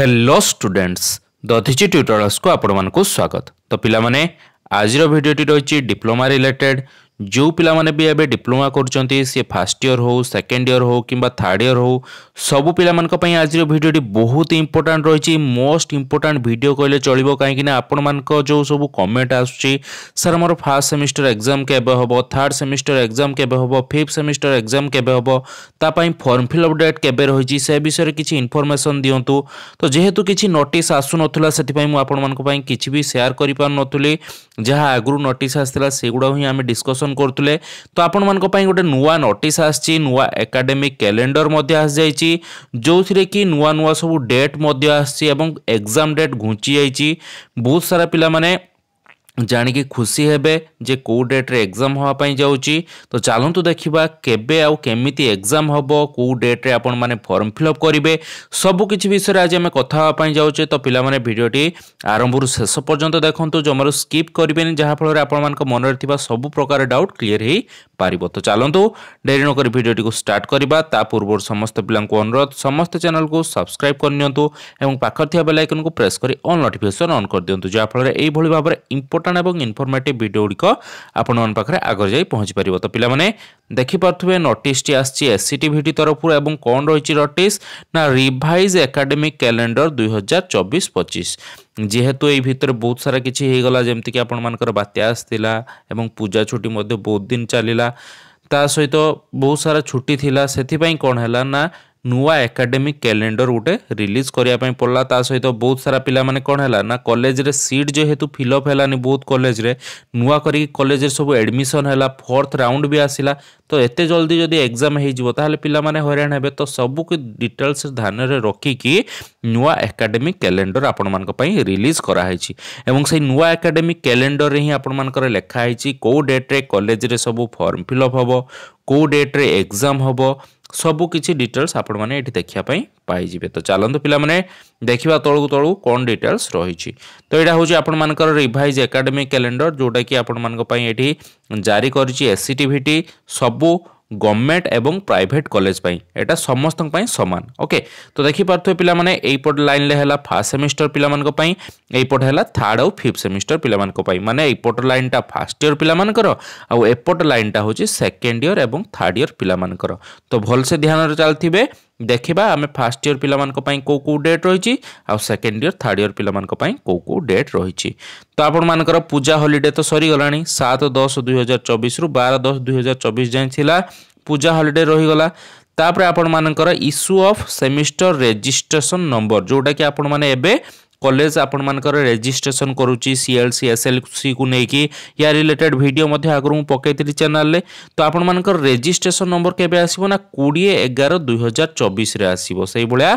Hello students Dadhichi tutorials को आपण मानकु स्वागत। तो पिला माने आज रो वीडियो टी रही डिप्लोमा रिलेटेड जो पिला माने भी एबे डिप्लोमा करचंती से फर्स्ट ईयर हो सेकंड ईयर हो किबा थर्ड ईयर हो सब पिला मान को पई आज रो वीडियो टी बहुत इंपोर्टेंट रही। मोस्ट इंपोर्टेंट वीडियो कहले चलिबो काहेकि ना आपण मान को जो सब कमेंट आसुची सर हमर फर्स्ट सेमेस्टर एग्जाम केबे होबो, थर्ड सेमेस्टर एग्जाम केबे होबो, फिफ्थ सेमेस्टर एग्जाम केबे होबो, ता पई फॉर्म फिल अप डेट केबे रहिची से विषय रे किछि इंफॉर्मेशन दियंतु। तो जेहेतु किछि नोटिस आसु नथला सेति पई मु आपण मान को पई किछि भी शेयर करि पार नथुली, जहा आगु नोटिस आस्तला सेगुडा ही हम डिस्कस करतुले। तो आपण मान को पई गोटे नुवा नोटिस आछि, नुवा एकेडमिक कैलेंडर मध्ये आस जायछि, जोथिरे कि नुवा नुवा सब डेट मध्ये आछि एवं एग्जाम डेट घुंची जायछि। बहुत सारा पिला माने जानिकी खुशी हेबे जे को डेट रे एग्जाम होआ पई जाउची। तो चालंतु देखिबा केबे आउ केमिति एग्जाम हबो, को डेट रे आपण माने फॉर्म फिल अप करिवे, सब किछि विषय रे आज हम कथा होआ पई जाउचे। तो पिला माने भिडियोटी आरंभ रु शेष पर्यंत देखंतु, जमरो स्किप करिबेनी, जहा फल रे आपण मान को मन रे थिबा सब प्रकार डाउट क्लियर हे पारिबो। तो चालंतु देरी न करि भिडियोटी को स्टार्ट करिबा। ता पूर्व समस्त पिलां को अनुरोध समस्त चैनल को सब्सक्राइब करनियंतु एवं पाखर थिया बेल आइकन को प्रेस करि ऑल नोटिफिकेशन ऑन कर दियंतु, जहा फल रे एई भली भाबरे इम्पोर्टेंट एवं इनफॉर्मेटिव वीडियो को आपण मन पाखरे आगर जाई पहुंची परिबो। तो पिला माने देखि परथुवे नोटिस टी आसी एससीटीवीटी तरफ एवं कोन रहिची नोटिस ना रिवाइज एकेडमिक कैलेंडर 2024-25। जेहेतु ए भीतर बहुत सारा किछि हे गला, जेमति कि आपण मानकर बात्या आस्थिला एवं पूजा छुट्टी मध्ये बहुत दिन चलीला, ता सहित बहुत सारा छुट्टी थिला, सेथि पई कोन हैला ना नुआ एकेडमिक कैलेंडर उटे रिलीज करिया पई पड़ला। ता सहित बहुत सारा पिला माने कोन हैला ना कॉलेज रे सीट जे हेतु फिल अप हैलानी, बहुत कॉलेज रे नुआ करी कॉलेज रे सब एडमिशन हैला, फोर्थ राउंड भी आसीला। तो एते जल्दी जदी एग्जाम हे जिवो ताले पिला माने हैरान हेबे। तो सब के डिटेल्स ध्यान रे रखी कि नुआ एकेडमिक कैलेंडर आपण मान को पई रिलीज करा हे छि एवं से नुआ एकेडमिक कैलेंडर रे ही आपण मान कर लेखा हे छि को डेट रे कॉलेज रे सब फॉर्म फिल अप हबो, को डेट रे एग्जाम हबो, सबु किछि डिटेल्स आपण माने एठी देखिया पई पाई जिवे। तो चालंतु पिला माने देखिबा तळु तळु कोन डिटेल्स रही छि। तो एडा होछि आपण मानकर रिवाइज एकेडमिक कैलेंडर, जोटा कि आपण मानक पई एठी जारी करछि एससीटीवीटी सबु गवर्नमेंट एवं प्राइवेट कॉलेज पई, एटा समस्तन पई समान। ओके, तो देखि परथो पिला माने एई पट लाइन ले हैला फर्स्ट सेमेस्टर पिला मानको पई, एई पट हैला थर्ड और फिफ्थ सेमेस्टर पिला मानको पई, माने एई पट लाइन टा फर्स्ट ईयर पिला मानकर आ ए पट लाइन टा होची सेकंड ईयर एवं थर्ड ईयर पिला मानकर। तो भल से ध्यान रे चलथिबे, देखिबा हमें फर्स्ट ईयर पिला मानको पई को को डेट रहिची आ सेकंड ईयर थर्ड ईयर पिला मानको पई को को डेट रहिची। तो आपण मानकर पूजा हॉलिडे तो सरी गलानी 7/10/2024 रु 12/10/2024 जाय थिला पूजा हॉलिडे रही गला। तापर आपण मानकर issue of semester registration number, जोटा कि आपण माने एबे कॉलेज आपण मानकर रजिस्ट्रेशन करूची सीएलसी एसएलसी को नेकी, या रिलेटेड वीडियो मध्ये आगर मु पकेइतिली चैनल ले। तो आपण मानकर रजिस्ट्रेशन नंबर केबे आसीबो ना 20/11/2024 रे आसीबो। सेही बोलिया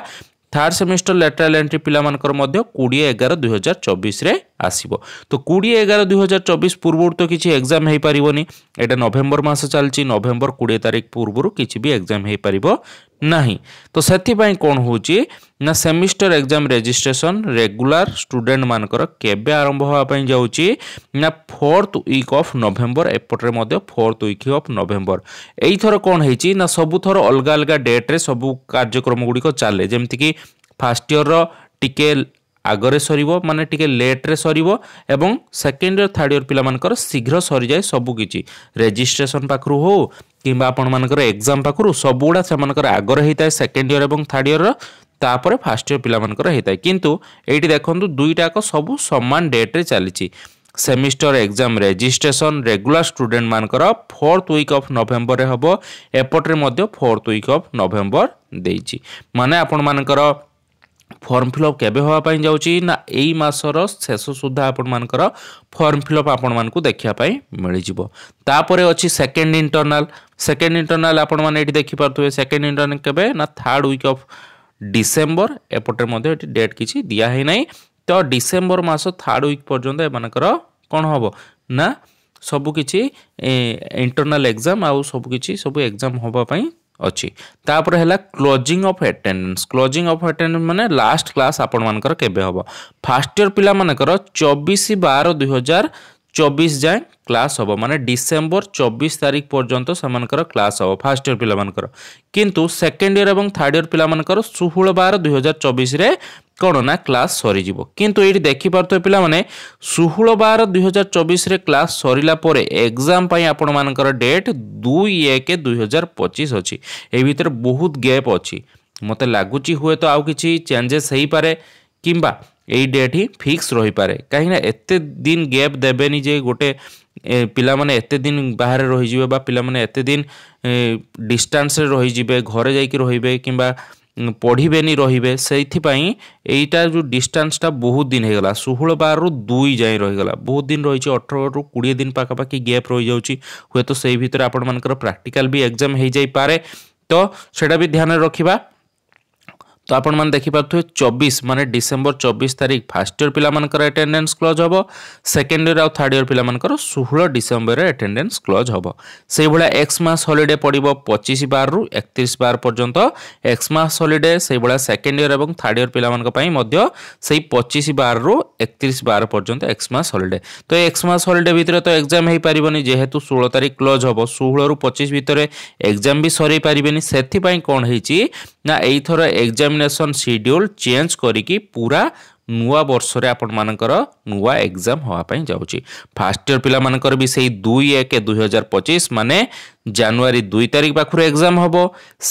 थर्ड सेमेस्टर लेटरल एंट्री पिला मानकर मध्ये 20/11/2024 रे आसीबो। तो 20/11/2024 पूर्वोर तो किछि एग्जाम हे परिबोनी, एटा नवंबर मास चलची, नवंबर 20 तारिख पूर्वोर किछि भी एग्जाम हे परिबो नाही। तो सेथि पई कोन होची ना semester exam registration regular student मानकर केबे आरंभ होआ पई जाउची ना 4th वीक ऑफ नवंबर, एपटरे मध्ये 4th वीक ऑफ नवंबर। एई थरो कोन हेची ना सबु थरो अलगा अलगा डेट रे सबु कार्यक्रम गुडी को चले, जेमति कि फर्स्ट ईयर रो टिके आगरे सरीबो, माने टिके लेट रे सरीबो, एवं सेकंड ईयर थर्ड ईयर पिला मानकर शीघ्र सरी जाय सब किछि, रजिस्ट्रेशन पाखरु हो किबा आपण मानकर एग्जाम पाखरु सबुडा से मानकर आगरे हेताय सेकंड ईयर एवं थर्ड ईयर रो, तापर फर्स्ट ईयर पिला मानकर हेताय। किंतु एठी देखंतु दुईटा को सब समान डेट रे चलीछि, semester exam registration regular student मानकर 4th वीक ऑफ नवंबर रे हबो, एपटरे मध्ये 4th वीक ऑफ नवंबर देछि, माने आपण मानकर फॉर्म फिल अप केबे होआ पई जाउची ना एई मासर शेष सुद्धा आपण मानकर फॉर्म फिल अप आपण मानकु देखिया पई मिलि जिवो। तापरे अछि सेकंड इंटरनल, सेकंड इंटरनल आपण माने एठी देखि परथुवे, सेकंड इंटरनल केबे ना थर्ड वीक ऑफ डिसेंबर, एपटर मध्ये एठी डेट किछि दिया हे नै। तो डिसेंबर मास थर्ड वीक पर्यंत ए मानकर कोन होबो ना सब किछि इंटरनल एग्जाम आ सब किछि सब एग्जाम होबा पई अच्छी। तापर हैला closing of attendance, closing of attendance माने लास्ट क्लास आपण मानकर केबे होबो, फर्स्ट ईयर पिला मानकर 24/12/2024 जाय क्लास होबो, माने डिसेंबर 24 तारिख पर्यंत समानकर क्लास होबो फर्स्ट ईयर पिला मानकर। किंतु सेकंड ईयर एवं थर्ड ईयर पिला मानकर 16/12/2024 रे कौन ना क्लास सरी किंतु ये देखिपे पाने 16/12/2024 क्लास सरीला एग्जाम आपर डेट 2/1/2025 अच्छी ये भितर बहुत गैप अच्छी मत लगुच हुए तो आउ कि चेंजेस हो पारे कि डेट ही फिक्स रही पारे कहीं एत दिन गैप देवेनि जे गोटे पिला माने एते दिन बाहर रही जिवे बा पिला माने एते दिन डिस्टेंस रे रही जिवे घरे जाई कि रहिबे किबा पढ़िबेनी रहिबे सेथि पई एटा जो डिस्टेंस टा बहुत दिन हे गला 16/12 रु 2 जाई रही गला बहुत दिन रही 18 रु 20 दिन पाका पाकी गैप रही जाउची होय तो सेही भीतर आपण मानकर प्रैक्टिकल भी एग्जाम हे जाई पारे तो सेटा भी ध्यान रखिबा। तो आपण मैंने देखिपे 24 माने डिसेंबर 24 तारीख फर्स्ट ईयर पिला मानकर अटेंडेंस क्लोज हम सेकेंड ईयर आ थर्ड ईयर पिला मानकर 16 डिसेंबर रे अटेंडेंस क्लोज हम से भाया एक्स मास हॉलिडे पड़ो 25/12 रु 31/12 पर्यंत एक्स मास हॉलिडे से भाया सेकेंड ईयर और थर्ड ईयर पिला से 25/12 रु 31/12 पर्यंत एक्स मास हॉलिडे। तो एक्स मास हॉलिडे भितर तो एग्जाम हो पारे जेहेतु 16 तारीख क्लोज हम 16 रु 25 भितर एग्जाम भी सर पारे से कौन होना यहीथर एग्जाम एग्जामिनेशन शेड्यूल चेंज करिकी पूरा नुआ वर्ष रे आपण मानकर नुआ एग्जाम होआ पई जाउची फर्स्ट ईयर पिला मानकर भी सेही 2/1/2025 माने जनवरी 2 तारिख पाखुर एग्जाम हबो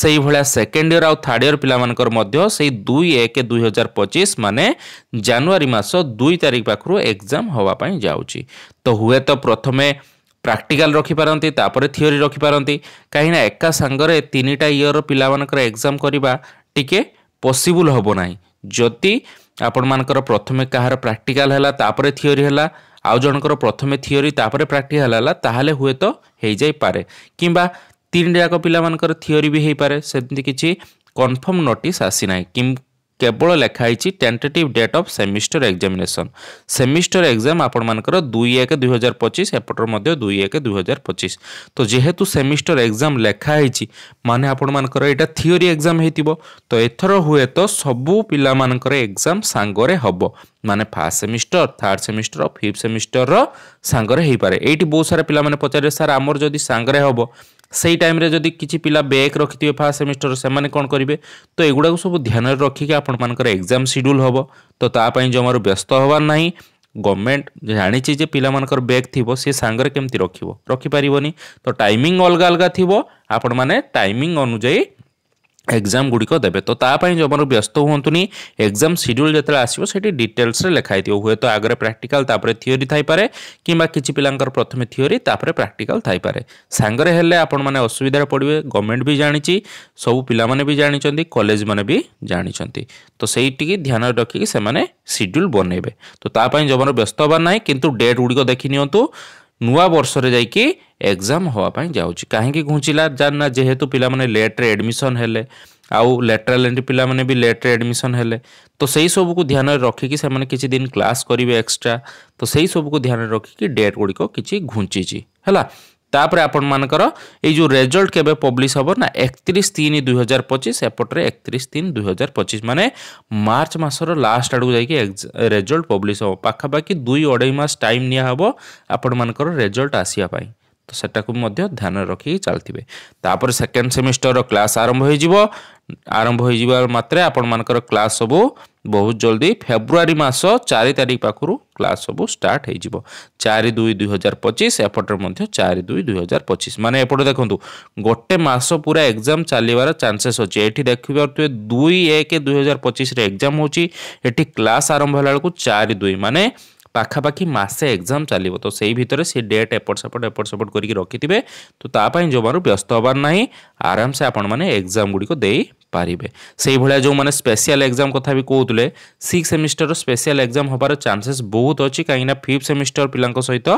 सेही भला सेकेंड ईयर आ थर्ड ईयर पिला मानकर मध्य सेही 2/1/2025 माने जनवरी मास 2 तारिख पाखुर एग्जाम होआ पई जाउची। तो हुए तो प्रथमे प्रैक्टिकल रखी पारंती तापर थियोरी रखी पारंती कहीं ना एका संगरे तीनटा ईयर पिला मानकर एग्जाम करबा टिके पॉसिबल होबो नाही जति आपण मानकर प्रथमे कहार प्रैक्टिकल हला तापरे थियोरी हला आउ जणकर प्रथमे थियोरी तापरे प्रैक्टिकल हला ताहाले हुए तो हेइ जाई पारे किबा तीन डाक पिला मानकर थियोरी भी हेइ पारे सेति किछि कंफर्म नोटिस आसी नाही कि केवल लेखाई tentative date of semester examination semester exam आपण मानकर 2/1/2025 एपटर मध्य 2/1/2025। तो जेहेतु सेमिस्टर एग्जाम लेखाई माने आपण मानकर एटा थियोरी एग्जाम हेतिबो तो एथरो हुए तो सबु पिला मानकर एग्जाम सांगरे हबो माने फर्स्ट सेमिस्टर थर्ड सेमिस्टर और फिफ्थ सेमिस्टर रो सांगरे हे पारे एटी बहुत सारा पिला माने पचारे सर आमर जदी सांगरे हबो सही टाइम रे जदी किछि पिला बैक रखिथिबे फर्स्ट सेमिस्टर से माने कोन करिवे तो एगुडा को सब ध्यान रे रखिके आपण मानकर एग्जाम शेड्यूल हबो तो ता पई जमारो व्यस्त होबार नाही गवर्नमेंट जानिछि जे पिला मानकर बैक थिबो से सांगरे केमति रखिबो रखि पारिबोनी तो टाइमिंग अलग अलग थिबो आपण माने टाइमिंग अनुजाई एग्जाम गुड़िक देवे तो तापाई जमार व्यस्त हूँ एग्जाम शेड्यूल जो आसो से डिटेल्स लिखाई थो हूँ तो आगे प्रैक्टिकल तापर थियोरी थाईपे कि पिला प्रथम थियोरी तापर प्रैक्टिकल थाईपे सांगरे हेले आपण माने असुविधा पड़े गवर्नमेंट भी जानी सब पिला माने भी जानी कॉलेज माने भी जानी तो सही ध्यान रखिकी से शेड्यूल बनइबे तो तापाई जमार व्यस्त होबार ना किंतु डेट गुड़िक देखि नियंतु नुआ वर्ष रे जाइकी एग्जाम होवापाई जाउची काहेकी घुंचिला जानना जेहेतु पिला माने लेट रे एडमिशन हेले आउ लेटरल एंट्री पिला माने भी लेट रे एडमिशन हेले तो सही सब को ध्यान रखिकी से माने किछि दिन क्लास करिवे एक्स्ट्रा तो सही सब को ध्यान रखिकी डेट गुड़ी को किछि घुंचिची हला। तापर आपण मानकर ए जो रिजल्ट केबे पब्लिश हबो ना 31/3/2025 एपटरे 31/3/2025 माने मार्च मासर लास्ट आडू जाई कि रिजल्ट पब्लिश हबो पाखा बाकी 2.5 मास टाइम निया हबो आपण मानकर रिजल्ट आसीया पाई तो सेटा को मध्य ध्यान रखि चलथिबे। तापर सेकंड सेमेस्टर रो क्लास आरंभ होई जिवो मात्र आपण मानकर क्लास सब बहुत जल्दी फेब्रुआरी मास 4 तारिख पाखुरु क्लास सब स्टार्ट होई जिवो 4/2/2025 एपटर मध्य 4/2/2025 माने एपटर देखंतु गोटे मास पूरा एग्जाम चलीबार चांसेस अछि एठी देखि परतु 2/1/2025 रे एग्जाम होछि एठी क्लास आरंभ हलाल को 4/2 माने पाखापाखी मसे एग्जाम चलो तो सही भितर से डेट एपट सेपट करके रखिथे तो तापाई जमार व्यस्त होबार ना आराम से आपण माने एग्जाम गुड़ी को दे पारिबे। से भाया जो माने स्पेशल एग्जाम कथा भी कहते 6 सेमिस्टर रो स्पेशल एग्जाम होबार चांसेस बहुत अच्छी कहीं 5 सेमिस्टर पिलांक सहित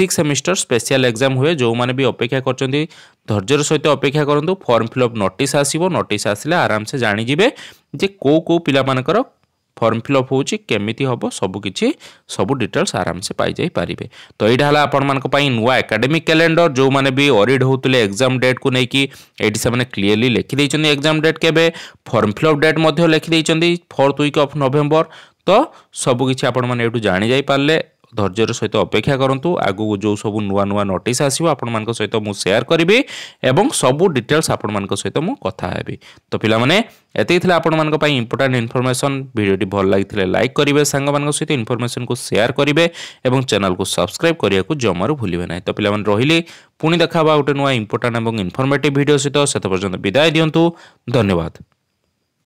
6 सेमिस्टर स्पेशल एग्जाम हुए जो माने भी अपेक्षा करछंती धैर्य सहित अपेक्षा करंतु फॉर्म फिलअप नोटिस आसीबो नोटिस आसिले आराम से जानि जिवे जे को पिला मानकर फॉर्म फिलअप होमिति हम सबू डिटेल्स आराम से पाई जाई पारिबे। तो यहाँ है आपई नुआ एकेडमिक कैलेंडर जो माने भी ऑरिड होते एग्जाम डेट को लेकिन ये से क्लीयरली लिखिदे एग्जाम डेट के फॉर्म फिलअप डेट लिखिदे 4th वीक ऑफ नवंबर तो सबकिछ आप जानी जाई पारले धैर्यर सहित अपेक्षा करूँ आगू जो सब नुआ नुआ नोटिस आसो आपण सहित मुझे सेयार करी और सबू डिटेल्स आपण सहित मुझे कथा हेबी। तो पाने ये आपण इंपोर्टाट इनफर्मेसन भिडियोटी भल लगी लाइक करेंगे सांग सहित इनफर्मेसन को सेयार करेंगे और चैनल को सब्सक्राइब करने को जमार भूलें ना। तो पाने रही पुणी देखा गोटे नुआ इंपोर्टाट और इनफर्मेटिव भिडियो सहित से पर्यटन विदाय दिंतु धन्यवाद।